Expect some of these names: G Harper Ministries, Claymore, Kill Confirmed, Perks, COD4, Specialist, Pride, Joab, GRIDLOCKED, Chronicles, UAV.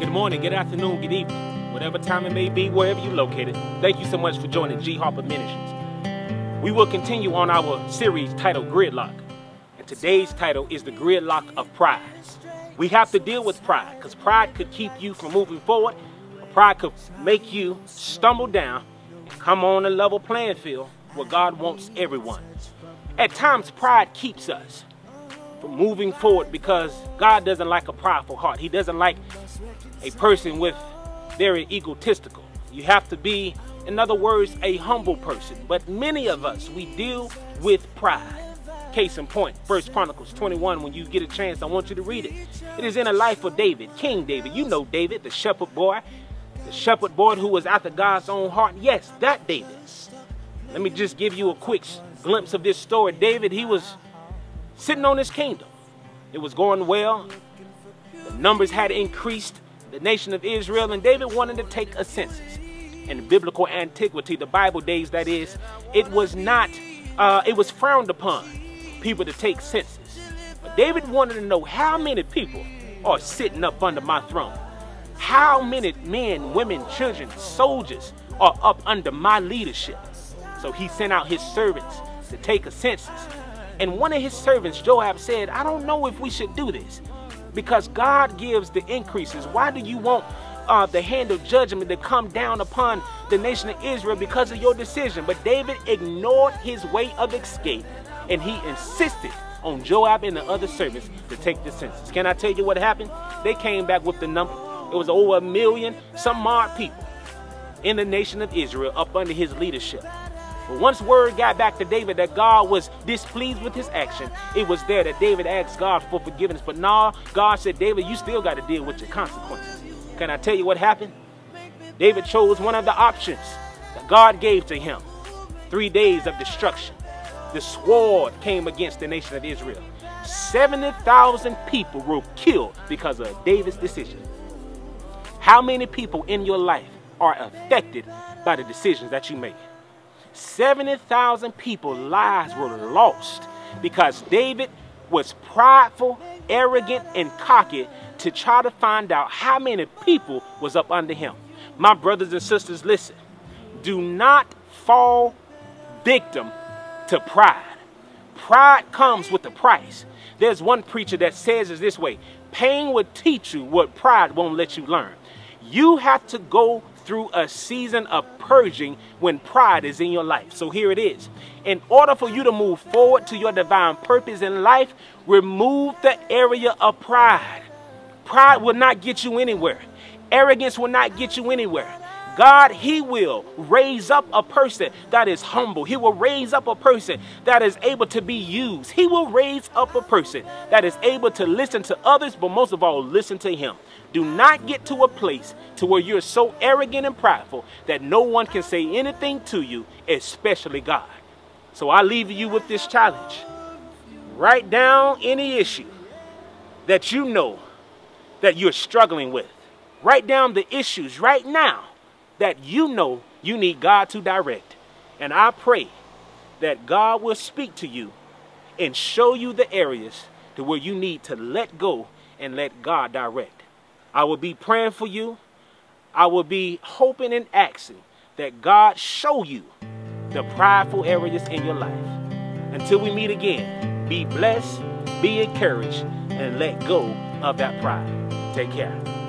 good morning, good afternoon, good evening, whatever time it may be, wherever you're located. Thank you so much for joining G Harper Ministries. We will continue on our series titled Gridlock. And today's title is The Gridlock of Pride. We have to deal with pride, because pride could keep you from moving forward. Pride could make you stumble down and come on a level playing field where God wants everyone. At times, pride keeps us from moving forward because God doesn't like a prideful heart. He doesn't like a person with very egotistical. You have to be, in other words, a humble person. But many of us, we deal with pride. Case in point, 1 Chronicles 21, when you get a chance, I want you to read it. It is in the life of David, King David. You know David, the shepherd boy. The shepherd boy who was after God's own heart. Yes, that David. Let me just give you a quick glimpse of this story. David, he was sitting on his kingdom. It was going well. The numbers had increased, the nation of Israel, and David wanted to take a census. In biblical antiquity, the Bible days that is, it was not, it was frowned upon people to take census. But David wanted to know, how many people are sitting up under my throne? How many men, women, children, soldiers are up under my leadership? So he sent out his servants to take a census. And one of his servants, Joab, said, I don't know if we should do this because God gives the increases. Why do you want the hand of judgment to come down upon the nation of Israel because of your decision? But David ignored his way of escape, and he insisted on Joab and the other servants to take the census. Can I tell you what happened? They came back with the number. It was over 1 million, some odd people in the nation of Israel up under his leadership. But once word got back to David that God was displeased with his action, it was there that David asked God for forgiveness. But no, God said, David, you still got to deal with your consequences. Can I tell you what happened? David chose one of the options that God gave to him. 3 days of destruction. The sword came against the nation of Israel. 70,000 people were killed because of David's decision. How many people in your life are affected by the decisions that you make? 70,000 people's lives were lost because David was prideful, arrogant, and cocky to try to find out how many people was up under him. My brothers and sisters, listen. Do not fall victim to pride. Pride comes with a price. There's one preacher that says it this way: pain will teach you what pride won't let you learn. You have to go through a season of purging when pride is in your life. So here it is. In order for you to move forward to your divine purpose in life, remove the area of pride. Pride will not get you anywhere. Arrogance will not get you anywhere. God, he will raise up a person that is humble. He will raise up a person that is able to be used. He will raise up a person that is able to listen to others, but most of all, listen to him. Do not get to a place to where you're so arrogant and prideful that no one can say anything to you, especially God. So I leave you with this challenge. Write down any issue that you know that you're struggling with. Write down the issues right now that you know you need God to direct. And I pray that God will speak to you and show you the areas to where you need to let go and let God direct. I will be praying for you. I will be hoping and asking that God show you the prideful areas in your life. Until we meet again, be blessed, be encouraged, and let go of that pride. Take care.